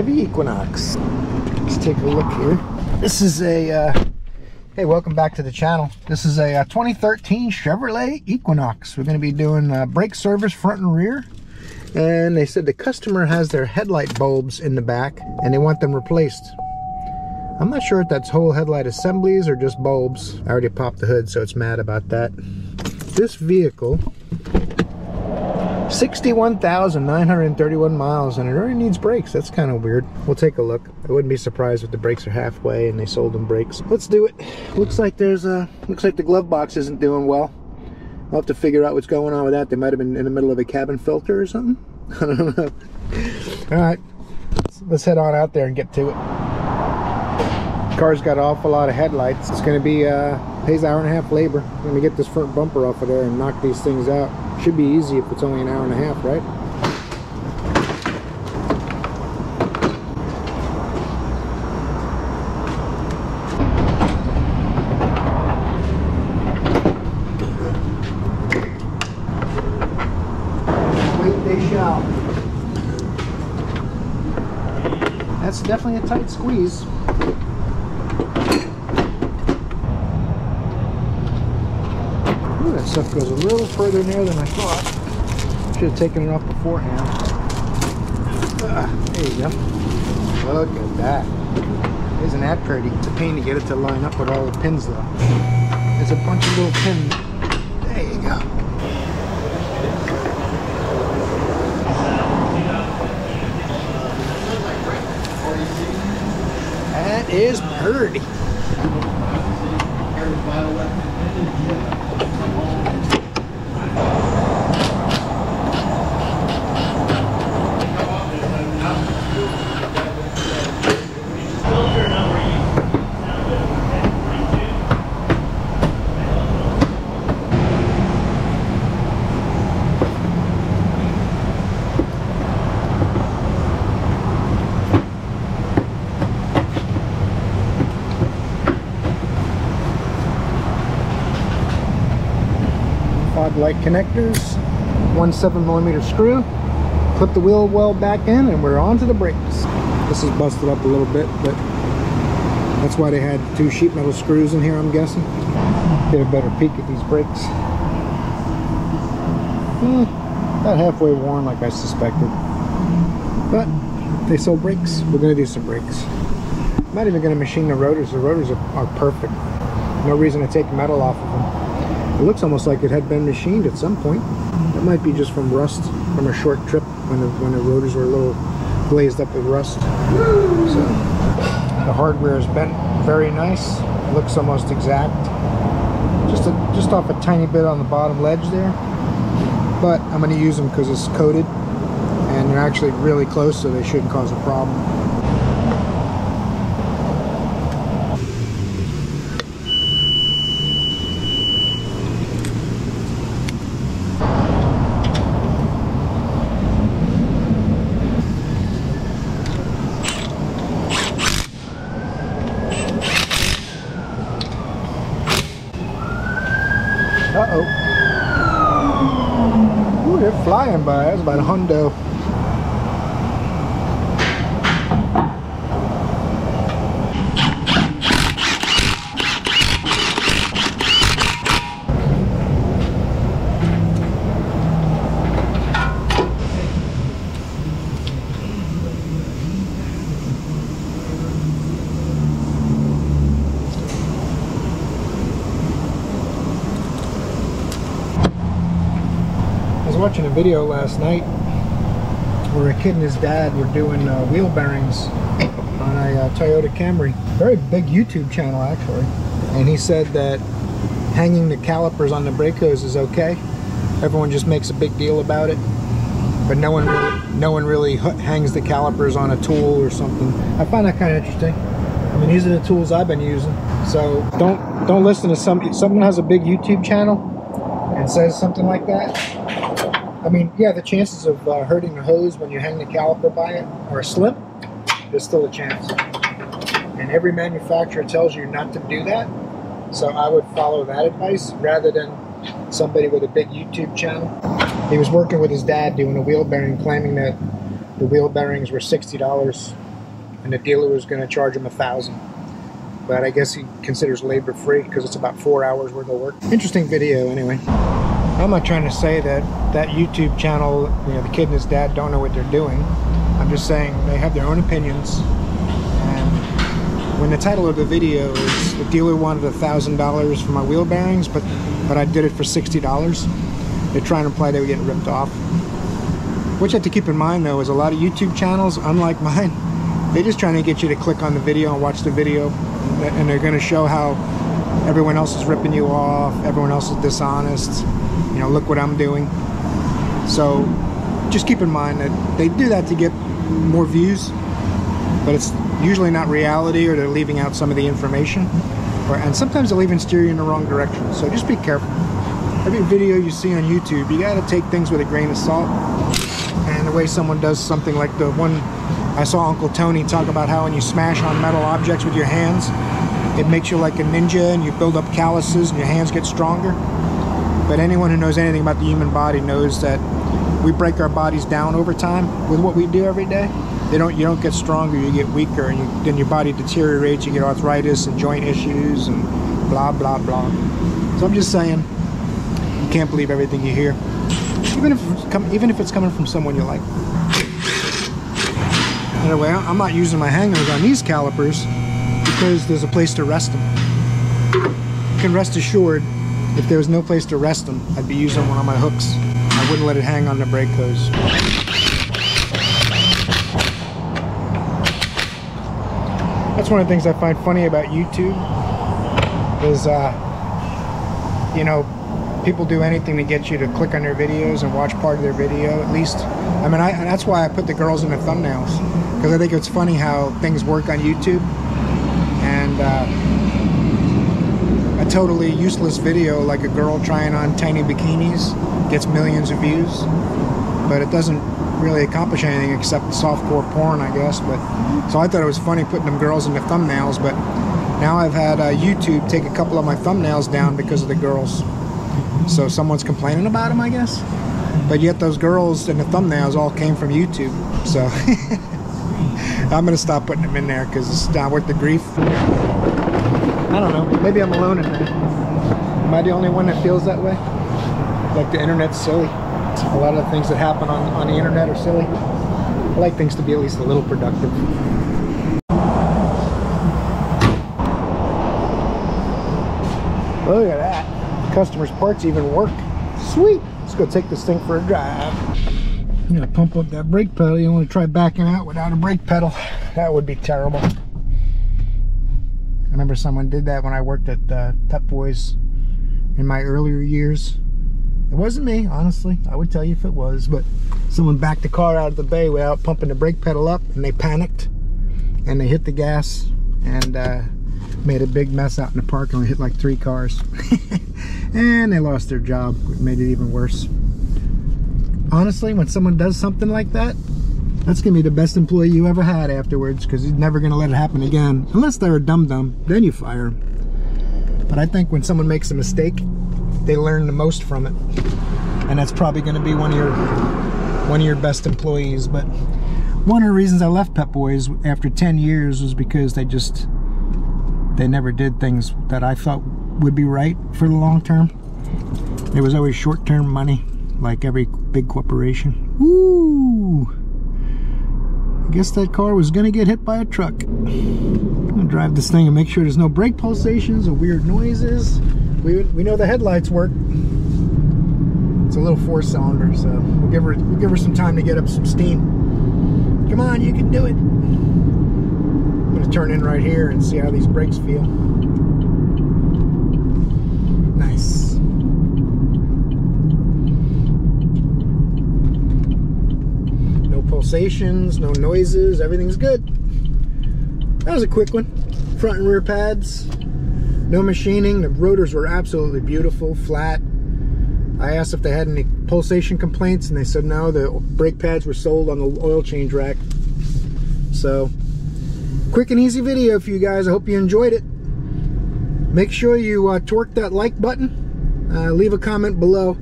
Chevy Equinox. Let's take a look here. This is a, hey, welcome back to the channel. This is a 2013 Chevrolet Equinox. We're gonna be doing brake service front and rear. And they said the customer has their headlight bulbs in the back and they want them replaced. I'm not sure if that's whole headlight assemblies or just bulbs. I already popped the hood, so it's mad about that. This vehicle, 61,931 miles, and it already needs brakes. That's kind of weird. We'll take a look. I wouldn't be surprised if the brakes are halfway and they sold them brakes. Let's do it. Looks like the glove box isn't doing well. I'll have to figure out what's going on with that. They might have been in the middle of a cabin filter or something. I don't know. All right, let's head on out there and get to it. Car's got an awful lot of headlights. It's gonna be, pays hour and a half labor. I'm gonna get this front bumper off of there and knock these things out. Should be easy if it's only an hour and a half, right? That's definitely a tight squeeze. Ooh, that stuff goes a little further in there than I thought. Should have taken it off beforehand. There you go. Look at that. Isn't that pretty? It's a pain to get it to line up with all the pins though. There's a bunch of little pins. There you go. That is pretty. Fog light connectors, 1 7mm screw, clip the wheel well back in, and we're on to the brakes. This is busted up a little bit, but that's why they had 2 sheet metal screws in here, I'm guessing. Get a better peek at these brakes. Not halfway worn like I suspected, but they sold brakes. We're going to do some brakes. I'm not even going to machine the rotors. The rotors are perfect. No reason to take metal off of them. It looks almost like it had been machined at some point. It might be just from rust, from a short trip when the rotors were a little glazed up with rust. So the hardware is bent very nice. It looks almost exact. Just off a tiny bit on the bottom ledge there. But I'm going to use them because it's coated and they're actually really close, so they shouldn't cause a problem. Uh-oh. Ooh, they're flying by. That's about a hundo. I was watching a video last night where a kid and his dad were doing wheel bearings on a Toyota Camry. Very big YouTube channel actually. And he said that hanging the calipers on the brake hose is okay. Everyone just makes a big deal about it, but no one really hangs the calipers on a tool or something. I find that kind of interesting. I mean, these are the tools I've been using, so don't listen to someone has a big YouTube channel and says something like that. I mean, yeah, the chances of hurting the hose when you hang the caliper by it are slim. There's still a chance. And every manufacturer tells you not to do that. So I would follow that advice rather than somebody with a big YouTube channel. He was working with his dad doing a wheel bearing, claiming that the wheel bearings were $60 and the dealer was going to charge him $1,000. But I guess he considers labor free because it's about 4 hours worth of work. Interesting video anyway. I'm not trying to say that that YouTube channel, you know, the kid and his dad don't know what they're doing. I'm just saying they have their own opinions. And when the title of the video is the dealer wanted $1,000 for my wheel bearings, but I did it for $60, they're trying to imply they were getting ripped off. What you have to keep in mind though is a lot of YouTube channels, unlike mine, they're just trying to get you to click on the video and watch the video, and they're going to show how everyone else is ripping you off, everyone else is dishonest, you know, look what I'm doing. So just keep in mind that they do that to get more views, but it's usually not reality, or they're leaving out some of the information, and sometimes they'll even steer you in the wrong direction. So just be careful. Every video you see on YouTube, you got to take things with a grain of salt. And the way someone does something like the one I saw Uncle Tony talk about, how when you smash on metal objects with your hands, it makes you like a ninja and you build up calluses and your hands get stronger. But anyone who knows anything about the human body knows that we break our bodies down over time with what we do every day. You don't get stronger, you get weaker, and then your body deteriorates, you get arthritis and joint issues and blah, blah, blah. So I'm just saying, you can't believe everything you hear, even if it's coming from someone you like. Anyway, I'm not using my hangers on these calipers because there's a place to rest them. You can rest assured, if there was no place to rest them, I'd be using one of my hooks. I wouldn't let it hang on the brake hose. That's one of the things I find funny about YouTube is, you know, people do anything to get you to click on their videos and watch part of their video, at least. I mean, that's why I put the girls in the thumbnails, because I think it's funny how things work on YouTube. And a totally useless video, like a girl trying on tiny bikinis, gets millions of views, but it doesn't really accomplish anything except softcore porn, I guess. But so I thought it was funny putting them girls in the thumbnails, but now I've had YouTube take a couple of my thumbnails down because of the girls. So someone's complaining about them, I guess. But yet those girls in the thumbnails all came from YouTube. So I'm gonna stop putting them in there because it's not worth the grief. I don't know. Maybe I'm alone in that. Am I the only one that feels that way? Like the internet's silly. A lot of the things that happen on the internet are silly. I like things to be at least a little productive. Look at that. Customers' parts even work. Sweet. Let's go take this thing for a drive. I'm gonna pump up that brake pedal. You don't want to try backing out without a brake pedal. That would be terrible. I remember someone did that when I worked at Pep Boys in my earlier years. It wasn't me, honestly. I would tell you if it was, but someone backed the car out of the bay without pumping the brake pedal up, and they panicked, and they hit the gas, and made a big mess out in the park, and hit like 3 cars. And they lost their job, which made it even worse. Honestly, when someone does something like that, that's gonna be the best employee you ever had afterwards, because he's never gonna let it happen again. Unless they're a dum-dum, then you fire him. But I think when someone makes a mistake, they learn the most from it, and that's probably going to be one of your best employees. But one of the reasons I left Pep Boys after 10 years was because they never did things that I thought would be right for the long term. It was always short-term money, like every big corporation. Woo! I guess that car was going to get hit by a truck. I'm going to drive this thing and make sure there's no brake pulsations or weird noises. We know the headlights work. It's a little 4-cylinder, so we'll give her some time to get up some steam. Come on, you can do it. I'm gonna turn in right here and see how these brakes feel. Nice. No pulsations, no noises, everything's good. That was a quick one. Front and rear pads. No machining. The rotors were absolutely beautiful, flat. I asked if they had any pulsation complaints, and they said no, the brake pads were sold on the oil change rack. So, quick and easy video for you guys. I hope you enjoyed it. Make sure you torque that like button. Leave a comment below.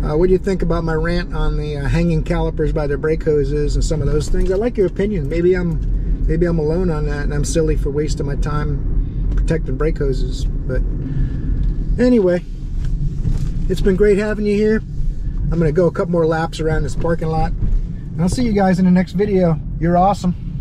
What do you think about my rant on the hanging calipers by their brake hoses and some of those things? I like your opinion. Maybe I'm Maybe I'm alone on that and I'm silly for wasting my time protecting brake hoses. But anyway, it's been great having you here. I'm going to go a couple more laps around this parking lot. And I'll see you guys in the next video. You're awesome.